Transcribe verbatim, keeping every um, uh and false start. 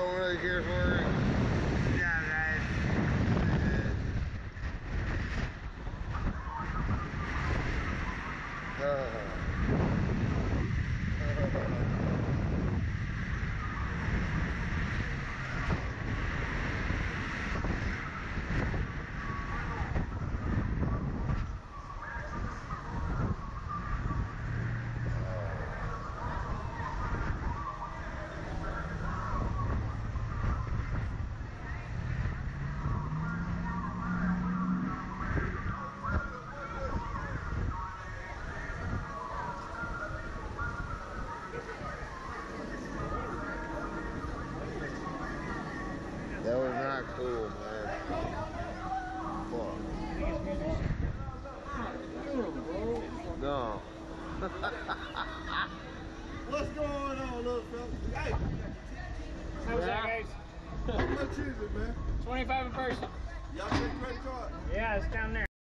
going right here for it. Yeah, guys. Uh, That was not cool, man. Fuck. No. What's going on, little fellas? Hey. How's that, guys? How much is it, man? twenty-five in person. Y'all get a credit card? Yeah, it's down there.